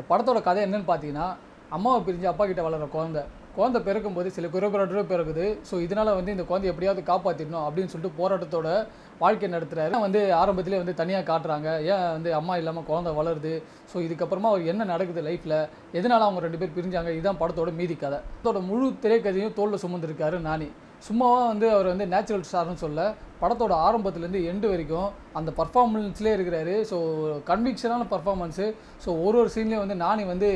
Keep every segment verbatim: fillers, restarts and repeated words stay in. இந்த படத்தோட கதை என்னன்னு பார்த்தீங்கன்னா, அம்மாவை பிரிஞ்சு அப்பா கிட்ட வளர்கிற குழந்தை குழந்தை பிறக்கும் போது சில குறைபாடு பிறகுது. ஸோ இதனால் வந்து இந்த குழந்தை எப்படியாவது காப்பாற்றிடணும் அப்படின்னு சொல்லிட்டு போராட்டத்தோட வாழ்க்கை நடத்துகிறாரு. வந்து ஆரம்பத்திலே வந்து தனியாக காட்டுறாங்க ஏன் வந்து அம்மா இல்லாமல் குழந்தை வளருது. ஸோ இதுக்கப்புறமா அவர் என்ன நடக்குது லைஃப்பில், எதனால் அவங்க ரெண்டு பேர் பிரிஞ்சாங்க, இதுதான் படத்தோட மீதி கதை. படத்தோட முழு திரைக்கதையும் தோளில் சுமந்துருக்காரு நானி. சும்மாவாக வந்து அவர் வந்து நேச்சுரல் ஸ்டார்னு சொல்ல, படத்தோட ஆரம்பத்துலேருந்து எண்டு வரைக்கும் அந்த பர்ஃபார்மன்ஸ்லேயே இருக்கிறாரு. So கன்விக்ஷனான performance. ஸோ ஒரு ஒரு சீன்லேயும் வந்து நானி வந்து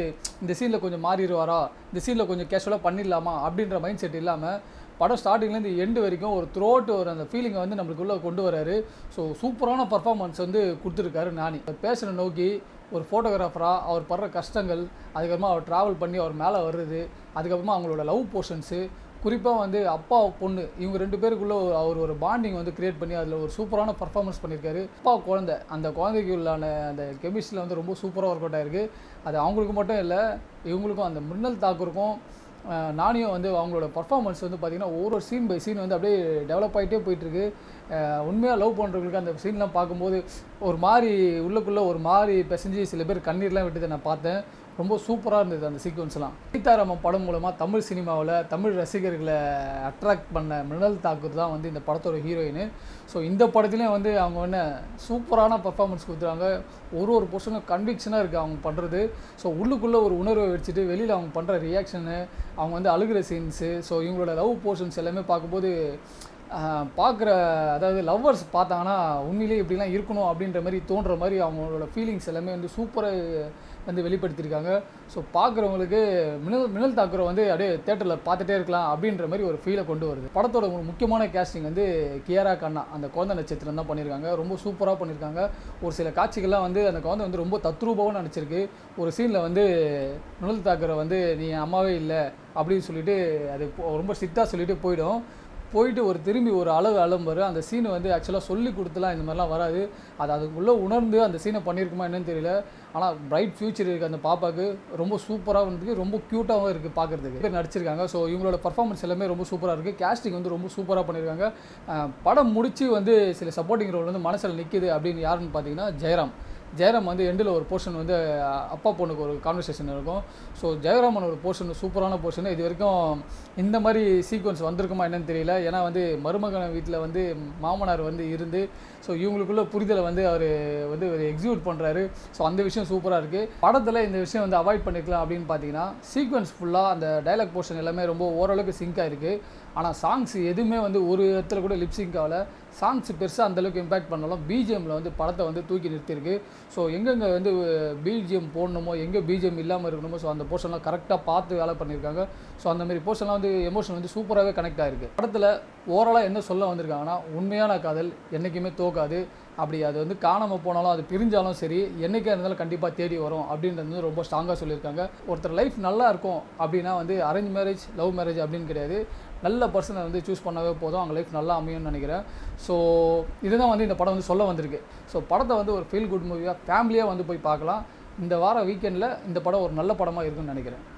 இந்த சீனில் கொஞ்சம் மாறிடுவாரா, இந்த சீனில் கொஞ்சம் கேஷுவலாக பண்ணிடலாமா அப்படின்ற மைண்ட் செட் இல்லாமல் படம் ஸ்டார்டிங்லேருந்து எண்டு வரைக்கும் ஒரு த்ரோ அவுட் ஒரு அந்த ஃபீலிங்கை வந்து நம்மளுக்குள்ளே கொண்டு வராரு. ஸோ சூப்பரான பர்ஃபார்மன்ஸ் வந்து கொடுத்துருக்காரு நானி. பேசுகிற நோக்கி ஒரு ஃபோட்டோகிராஃபராக அவர் படுற கஷ்டங்கள், அதுக்கப்புறமா அவர் ட்ராவல் பண்ணி அவர் மேலே வர்றது, அதுக்கப்புறமா அவங்களோட லவ் போர்ஷன்ஸு, குறிப்பாக வந்து அப்பா பொண்ணு இவங்க ரெண்டு பேருக்குள்ளே அவர் ஒரு பாண்டிங் வந்து க்ரியேட் பண்ணி அதில் ஒரு சூப்பரான பர்ஃபார்மன்ஸ் பண்ணியிருக்காரு. அப்பா குழந்தை அந்த குழந்தைக்கு உள்ளான அந்த கெமிஸ்ட்ரியில் வந்து ரொம்ப சூப்பராக ஒர்க் அவுட் ஆகிருக்கு. அது அவங்களுக்கு மட்டும் இல்லை, இவங்களுக்கும் அந்த மின்னல் தாக்குருக்கும் நானியும் வந்து அவங்களோட பர்ஃபார்மன்ஸ் வந்து பார்த்திங்கன்னா ஒவ்வொரு சீன் பை சீன் வந்து அப்படியே டெவலப் ஆகிட்டே போயிட்டுருக்கு. உண்மையாக லவ் பண்ணுறவங்களுக்கு அந்த சீன்லாம் பார்க்கும்போது ஒரு மாதிரி உள்ளுக்குள்ளே ஒரு மாதிரி பிசைஞ்சு சில பேர் கண்ணீர்லாம் விட்டதை நான் பார்த்தேன். ரொம்ப சூப்பராக இருந்தது அந்த சீக்வன்ஸ்லாம். சீதாராமன் படம் மூலமாக தமிழ் சினிமாவில் தமிழ் ரசிகர்களை அட்ராக்ட் பண்ண மின்னல் தாக்கூர் தான் வந்து இந்த படத்தோட ஹீரோயின். ஸோ இந்த படத்துலேயும் வந்து அவங்க என்ன சூப்பரான பர்ஃபார்மன்ஸ் கொடுத்துருவாங்க. ஒரு ஒரு போர்ஷனும் கன்விக்ஷனாக இருக்குது அவங்க பண்ணுறது. ஸோ உள்ளுக்குள்ளே ஒரு உணர்வை வச்சுட்டு வெளியில் அவங்க பண்ணுற ரியாக்ஷனு, அவங்க வந்து அழுகிற சீன்ஸு, ஸோ இவங்களோட லவ் போர்ஷன்ஸ் எல்லாமே பார்க்கும்போது பார்க்குற அதாவது லவ்வர்ஸ் பார்த்தாங்கன்னா உண்மையிலேயே இப்படிலாம் இருக்கணும் அப்படின்ற மாதிரி தோன்ற மாதிரி அவங்களோட ஃபீலிங்ஸ் எல்லாமே வந்து சூப்பராக வந்து வெளிப்படுத்தியிருக்காங்க. ஸோ பார்க்குறவங்களுக்கு மின்னல் மின்னல் தாக்குரை வந்து அப்படியே தேட்டரில் பார்த்துட்டே இருக்கலாம் அப்படின்ற மாதிரி ஒரு ஃபீலை கொண்டு வருது. படத்தோட ஒரு முக்கியமான கேஸ்டிங் வந்து கியாரா கண்ணா அந்த குழந்தை நட்சத்திரம் தான் பண்ணியிருக்காங்க. ரொம்ப சூப்பராக பண்ணியிருக்காங்க. ஒரு சில காட்சிகள்லாம் வந்து அந்த குழந்தை வந்து ரொம்ப தத்ரூபமாக நினச்சிருக்கு. ஒரு சீனில் வந்து மின்னல் தாக்குரை வந்து நீ அம்மாவே இல்லை அப்படின்னு சொல்லிட்டு அது ரொம்ப ஸ்ட்ரிக்டாக சொல்லிட்டு போயிடும் போயிட்டு ஒரு திரும்பி ஒரு அளவு அலம்பரு. அந்த சீனை வந்து ஆக்சுவலாக சொல்லி கொடுத்துலாம் இந்த மாதிரிலாம் வராது. அது அதுக்குள்ளே உணர்ந்து அந்த சீனை பண்ணியிருக்குமா என்னன்னு தெரியல. ஆனால் பிரைட் ஃப்யூச்சர் இருக்குது அந்த பாப்பாவுக்கு. ரொம்ப சூப்பராக இருந்தது, ரொம்ப க்யூட்டாகவும் இருக்குது பார்க்குறதுக்கு. பேர் நடிச்சிருக்காங்க. ஸோ இவங்களோட பர்ஃபார்மன்ஸ் எல்லாமே ரொம்ப சூப்பராக இருக்குது. கேஸ்டிங் வந்து ரொம்ப சூப்பராக பண்ணியிருக்காங்க. படம் முடித்து வந்து சில சப்போர்ட்டிங் ரோல் வந்து மனசில் நிற்கிது அப்படின்னு யாருன்னு பார்த்தீங்கன்னா ஜெயராம். ஜெயராம் வந்து எண்டில் ஒரு போர்ஷன் வந்து அப்பா பொண்ணுக்கு ஒரு கான்வர்சேஷன் இருக்கும். ஸோ ஜெயராமன் ஒரு போர்ஷன் சூப்பரான போர்ஷன். இது வரைக்கும் இந்த மாதிரி சீக்வன்ஸ் வந்திருக்குமா என்னன்னு தெரியல. ஏன்னா வந்து மருமகன் வீட்டில் வந்து மாமனார் வந்து இருந்து ஸோ இவங்களுக்குள்ள புரிதலை வந்து அவர் வந்து எக்ஸிக்யூட் பண்ணுறாரு. ஸோ அந்த விஷயம் சூப்பராக இருக்குது. படத்தில் இந்த விஷயம் வந்து அவாய்ட் பண்ணிக்கலாம் அப்படின்னு பார்த்தீங்கன்னா சீக்வன்ஸ் ஃபுல்லாக அந்த டைலாக் போர்ஷன் எல்லாமே ரொம்ப ஓரளவுக்கு சிங்க் ஆகிருக்கு. ஆனால் சாங்ஸ் எதுவுமே வந்து ஒரு இடத்துல கூட லிப்சிங்க் ஆகலை. சாங்ஸ் பெருசாக அந்தளவுக்கு இம்பேக்ட் பண்ணலாம். பிஜிஎம்மில் வந்து படத்தை வந்து தூக்கி நிறுத்தியிருக்கு. ஸோ எங்கெங்கே வந்து பிஜிஎம் போடணுமோ, எங்கே பிஜிஎம் இல்லாமல் இருக்கணுமோ, ஸோ அந்த போர்ஷன்லாம் கரெக்டாக பார்த்து வேலை பண்ணியிருக்காங்க. ஸோ அந்தமாரி போர்ஷன்லாம் வந்து எமோஷன் வந்து சூப்பராகவே கனெக்ட் ஆகிருக்கு. படத்தில் ஓவராலாக என்ன சொல்ல வந்திருக்காங்கன்னா, உண்மையான காதல் என்றைக்குமே தோக்காது. அப்படி அது வந்து காணாமல் போனாலும் அது பிரிஞ்சாலும் சரி, என்றைக்கா இருந்தாலும் கண்டிப்பாக தேடி வரும் அப்படின்றது வந்து ரொம்ப ஸ்ட்ராங்காக சொல்லியிருக்காங்க. ஒருத்தர் லைஃப் நல்லா இருக்கும் அப்படின்னா வந்து அரேஞ்ச் மேரேஜ் லவ் மேரேஜ் அப்படின்னு கிடையாது. நல்ல பர்சனை வந்து சூஸ் பண்ணவே போதும், அவங்க லைஃப் நல்லா அமையும்னு நினைக்கிறேன். ஸோ இதுதான் வந்து இந்த படம் வந்து சொல்ல வந்திருக்கு. ஸோ படத்தை வந்து ஒரு ஃபீல் குட் மூவியாக ஃபேமிலியாக வந்து போய் பார்க்கலாம். இந்த வார வீக்கெண்டில் இந்த படம் ஒரு நல்ல படமாக இருக்குன்னு நினைக்கிறேன்.